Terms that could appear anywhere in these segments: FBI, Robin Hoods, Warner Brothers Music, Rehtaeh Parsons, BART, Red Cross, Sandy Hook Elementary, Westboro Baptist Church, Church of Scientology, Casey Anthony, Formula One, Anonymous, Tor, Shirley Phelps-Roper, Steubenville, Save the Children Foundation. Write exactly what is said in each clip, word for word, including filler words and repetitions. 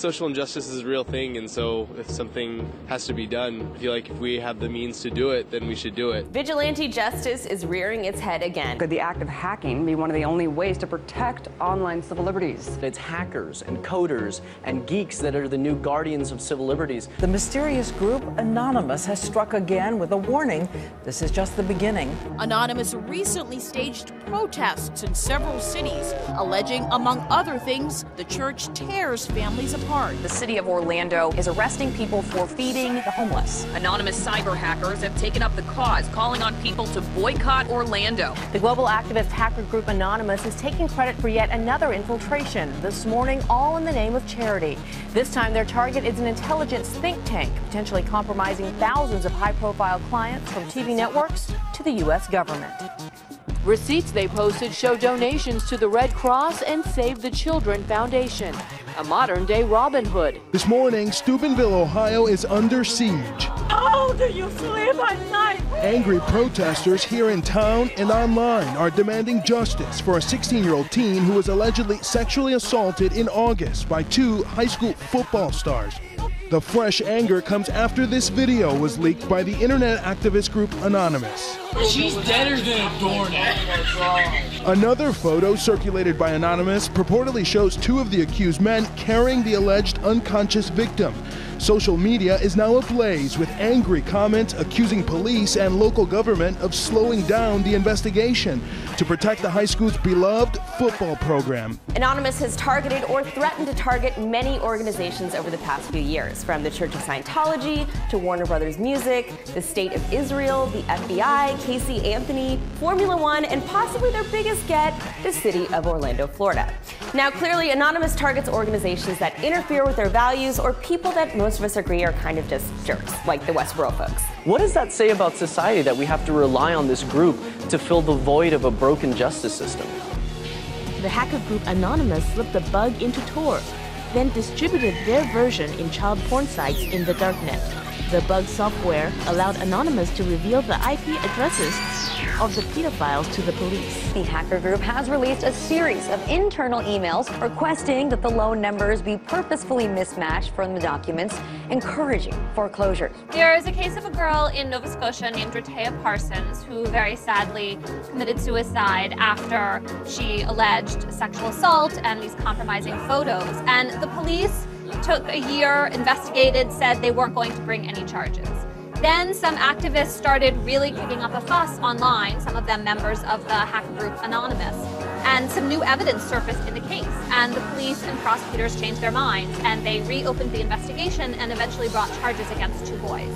Social injustice is a real thing, and so if something has to be done, I feel like if we have the means to do it, then we should do it. Vigilante justice is rearing its head again. Could the act of hacking be one of the only ways to protect online civil liberties? It's hackers and coders and geeks that are the new guardians of civil liberties. The mysterious group Anonymous has struck again with a warning. This is just the beginning. Anonymous recently staged protests in several cities, alleging, among other things, the church tears families apart. The city of Orlando is arresting people for feeding the homeless. Anonymous cyber hackers have taken up the cause, calling on people to boycott Orlando. The global activist hacker group Anonymous is taking credit for yet another infiltration this morning, all in the name of charity. This time, their target is an intelligence think tank, potentially compromising thousands of high-profile clients from T V networks to the U S government. Receipts they posted show donations to the Red Cross and Save the Children Foundation, a modern-day Robin Hood. This morning, Steubenville, Ohio is under siege. How do you sleep at night? Angry protesters here in town and online are demanding justice for a sixteen-year-old teen who was allegedly sexually assaulted in August by two high school football stars. The fresh anger comes after this video was leaked by the internet activist group Anonymous. She's deader than a doornail. Another photo circulated by Anonymous purportedly shows two of the accused men carrying the alleged unconscious victim. Social media is now ablaze with angry comments accusing police and local government of slowing down the investigation to protect the high school's beloved football program. Anonymous has targeted or threatened to target many organizations over the past few years, from the Church of Scientology to Warner Brothers Music, the State of Israel, the F B I, Casey Anthony, Formula One, and possibly their biggest get, the city of Orlando, Florida. Now, clearly, Anonymous targets organizations that interfere with their values or people that most of us agree are kind of just jerks, like the Westboro folks. What does that say about society, that we have to rely on this group to fill the void of a broken justice system? The hacker group Anonymous slipped a bug into Tor, then distributed their version in child porn sites in the darknet. The bug software allowed Anonymous to reveal the I P addresses of the pedophiles to the police. The hacker group has released a series of internal emails requesting that the loan numbers be purposefully mismatched from the documents, encouraging foreclosures. There is a case of a girl in Nova Scotia named Rehtaeh Parsons who very sadly committed suicide after she alleged sexual assault and these compromising photos. And the police took a year, investigated, said they weren't going to bring any charges. Then some activists started really kicking up a fuss online, some of them members of the hacker group Anonymous, and some new evidence surfaced in the case. And the police and prosecutors changed their minds, and they reopened the investigation and eventually brought charges against two boys.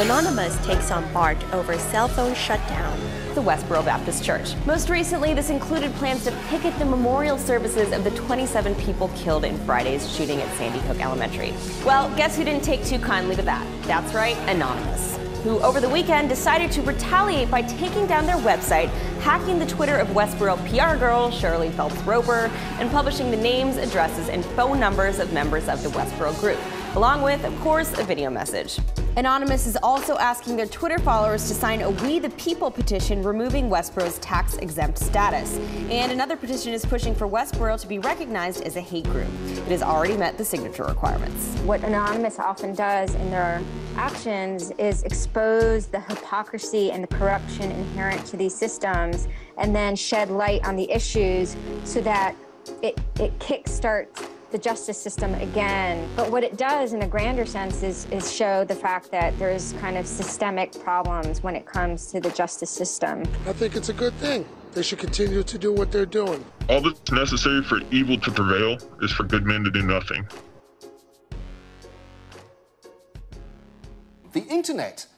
Anonymous takes on BART over cell phone shutdown. The Westboro Baptist Church. Most recently, this included plans to picket the memorial services of the twenty-seven people killed in Friday's shooting at Sandy Hook Elementary. Well, guess who didn't take too kindly to that? That's right, Anonymous, who over the weekend decided to retaliate by taking down their website, hacking the Twitter of Westboro P R girl Shirley Phelps-Roper, and publishing the names, addresses, and phone numbers of members of the Westboro group, along with, of course, a video message. Anonymous is also asking their Twitter followers to sign a We the People petition removing Westboro's tax-exempt status. And another petition is pushing for Westboro to be recognized as a hate group. It has already met the signature requirements. What Anonymous often does in their actions is expose the hypocrisy and the corruption inherent to these systems and then shed light on the issues so that it, it kickstarts the justice system again. But what it does in a grander sense is, is show the fact that there's kind of systemic problems when it comes to the justice system. I think it's a good thing. They should continue to do what they're doing. All that's necessary for evil to prevail is for good men to do nothing. The internet